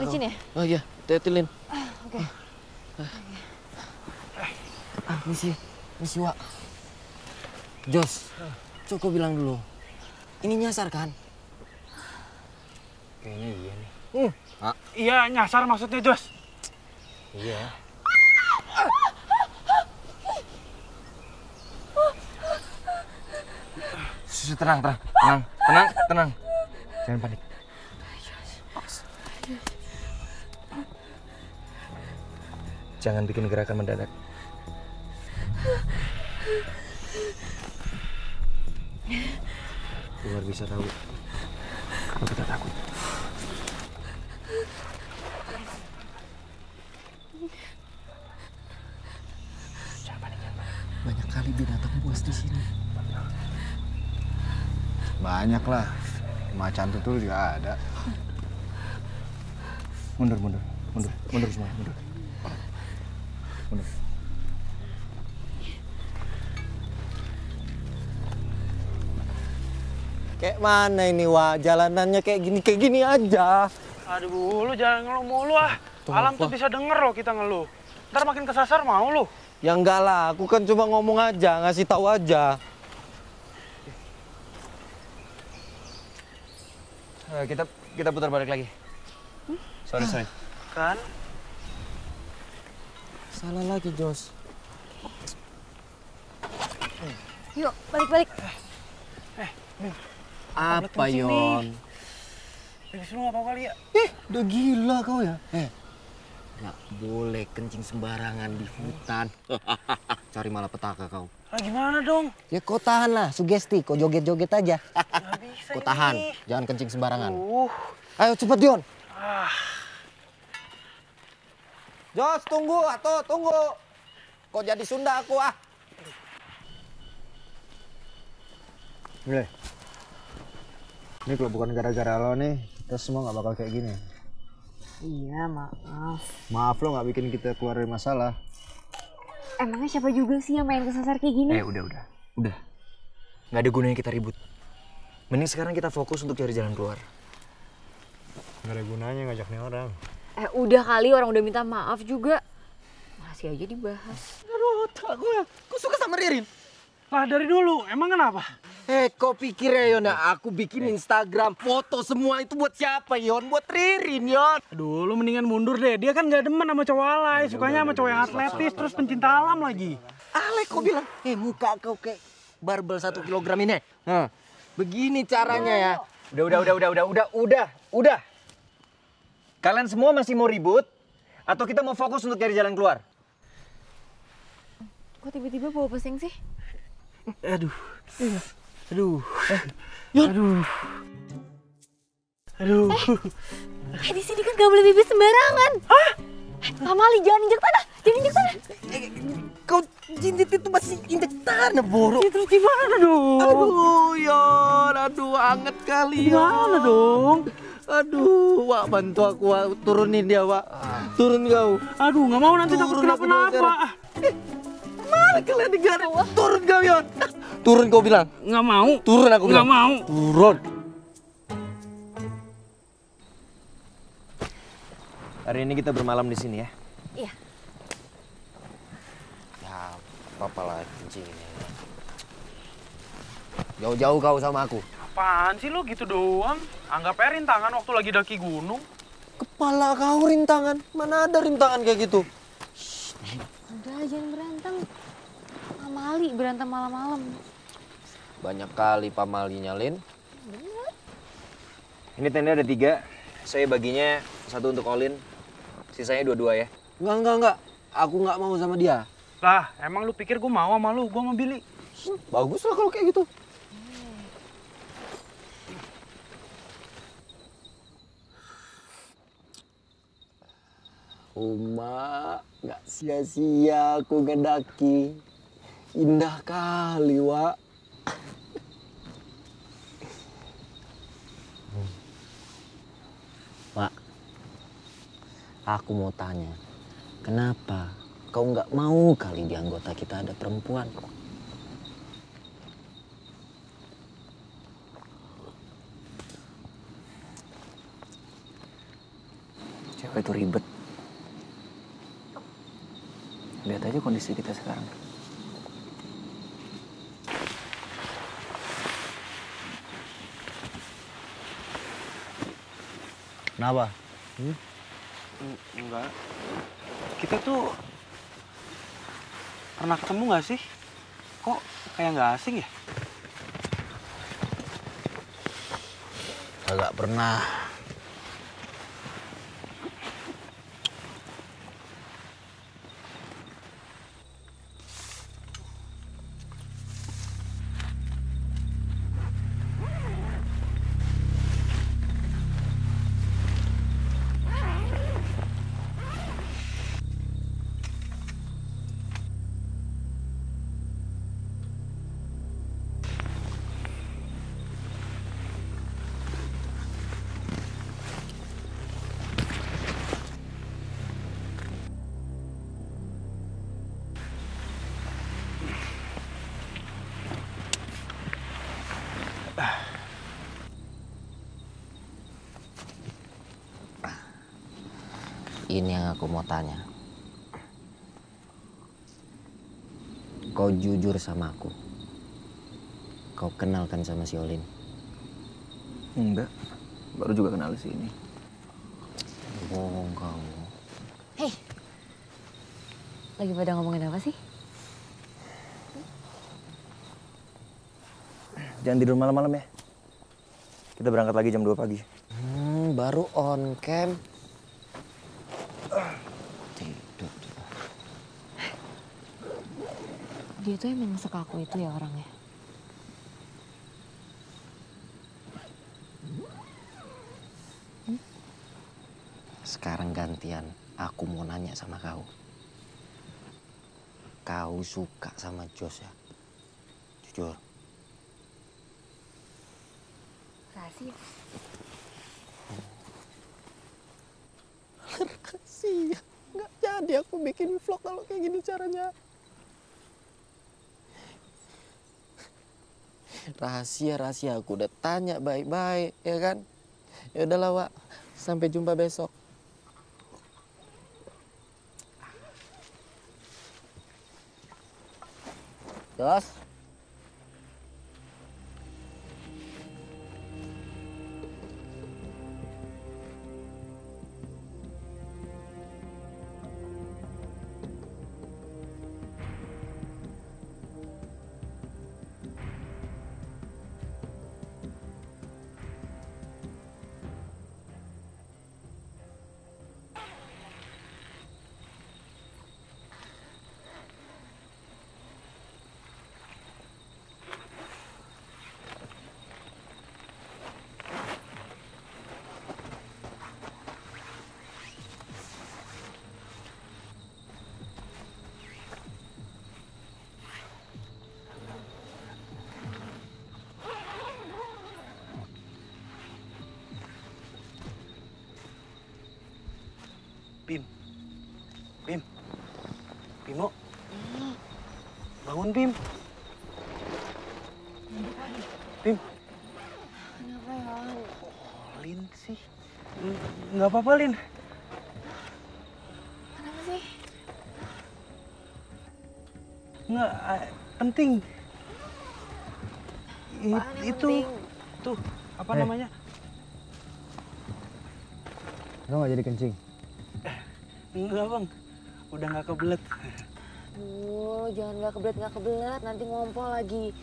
bisa. Di sini ya? Oh iya, tetilin. Oke. Misi Wak. Jos, Coko bilang dulu. Ini nyasar kan? Kayaknya iya nih. Iya, nyasar maksudnya Jos. Iya. Susu tenang. Jangan panik. Jangan bikin gerakan mendadak. Luar bisa tahu kalau kita takut. Jangan panik, banyak kali binatang buas di sini. Banyak lah. Macan tutul juga ada. Mundur semua, mundur. Kayak mana ini, Wak? Jalanannya kayak gini aja. Aduh, lu jangan ngeluh mulu ah. Alam tuh bisa denger loh kita ngeluh. Ntar makin kesasar mau lu. Ya enggak lah, aku kan cuma ngomong aja, ngasih tahu aja. Kita putar balik lagi. Sorry. Kan? Salah lagi, Jos. Yuk, balik. Apa, Yon? Balik sini apa kali ya? Udah gila kau ya? Nggak boleh kencing sembarangan di hutan. Cari malapetaka kau. Nah, gimana dong? Ya kau tahan lah, sugesti. Kau joget-joget aja. Kau tahan, jangan kencing sembarangan. Ayo cepet, Yon. Jos, tunggu atau tunggu. Kau jadi Sunda aku ah. Boleh. Ini kalau bukan gara-gara lo nih, kita semua nggak bakal kayak gini. Iya, maaf. Maaf lo nggak bikin kita keluar dari masalah. Emangnya siapa juga sih yang main kesasar kayak gini? Udah. Nggak ada gunanya kita ribut. Mending sekarang kita fokus untuk cari jalan keluar. Nggak ada gunanya ngajak nih orang. Udah kali, orang udah minta maaf juga. Masih aja dibahas. Aduh, otak gue suka sama Ririn. Lah dari dulu, emang kenapa? Kau pikir ya, Yon, aku bikin Instagram, foto semua itu buat siapa, Yon? Buat Ririn, Yon. Aduh, lu mendingan mundur deh. Dia kan gak demen sama cowok alay. Sukanya sama cowok yang atletis, terus pencinta alam lagi. Alay, kau bilang, muka kau kayak barbel 1 kilogram ini. Begini caranya ya. Udah. Kalian semua masih mau ribut? Atau kita mau fokus untuk cari jalan keluar? Kok tiba-tiba bawa pusing sih? Aduh. Di sini kan gak boleh bibir sembarangan. Hah? Kamali, jangan injek tanah. Kau jinjit itu masih injek tanah, Boro. Ya, terus gimana dong? Aduh, Yon. Aduh, anget kali, Yon. Gimana dong? Aduh, Wak, bantu aku, Wak. Turunin dia, Wak. Turun kau. Aduh, gak mau nanti takut kenapa-napa. Kalian digeret. Turun kau, Yon. Turun kau bilang. Nggak mau. Turun aku bilang. Nggak mau. Turun. Hari ini kita bermalam di sini ya? Iya. Ya, apa lah kencing ini. Jauh-jauh kau sama aku. Apaan sih lu gitu doang? Anggap aja rintangan waktu lagi daki gunung. Kepala kau rintangan. Mana ada rintangan kayak gitu? Udah, jangan berantem. Pamali berantem malam-malam. Banyak kali Pamali nyalin. Bener. Ini tenda ada 3. Saya baginya 1 untuk Olin. Sisanya 2-2 ya. Enggak. Aku nggak mau sama dia. Lah, emang lu pikir gue mau sama lu? Gue mau Billy. Bagus lah kalau kayak gitu. Uma, nggak sia-sia aku ngedaki. Indah kali, Wak. Wak, aku mau tanya, kenapa kau nggak mau kali di anggota kita ada perempuan? apa itu ribet. Lihat aja kondisi kita sekarang. Kenapa? Enggak. Kita tuh pernah ketemu nggak sih? Kok kayak nggak asing ya? Agak pernah. Ini yang aku mau tanya. Kau jujur sama aku. Kau kenalkan sama si Olin? Enggak. Baru juga kenal si ini. Bohong kau. Hei. Lagi pada ngomongin apa sih? Jangan tidur malam-malam ya. Kita berangkat lagi jam 2 pagi. Baru on cam. Dia tuh emang sekaku itu ya orangnya. Sekarang gantian aku mau nanya sama kau. Kau suka sama Jos ya? Jujur. Rahasia. Rahasia. Nggak jadi aku bikin vlog kalau kayak gini caranya. Rahasia aku udah tanya baik-baik, ya kan? Ya udahlah, Wak. Sampai jumpa besok. Jos. Bimo, bangun Bim. Bim. Kenapa ya? Lin sih. Nggak apa-apa Lin. Kenapa sih? Nggak, penting. Itu, penting. Tuh, apa namanya? Kamu nggak jadi kencing? Enggak bang. Udah nggak kebelet. Duh, jangan nggak kebelet. Nanti ngompol lagi.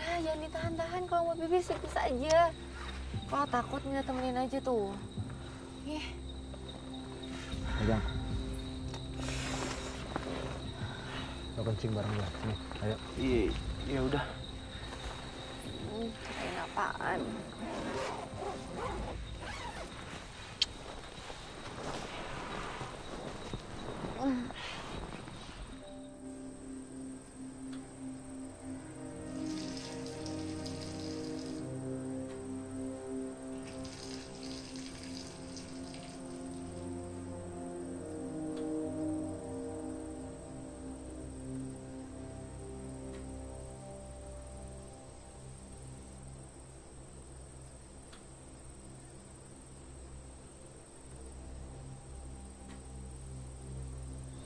Nah, jangan ditahan-tahan. Kalau mau pipis, pipis aja. Kalau takut, minta temenin aja tuh. Ih. Pegang. Lo kencing bareng gue. Sini, ayo. Iya, udah. Kirain apaan?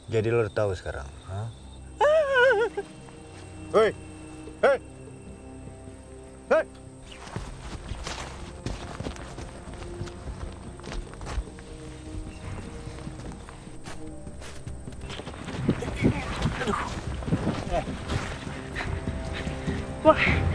Jadi lo udah tahu sekarang, ha? Hei! Hei! Hei! Aduh. Wah.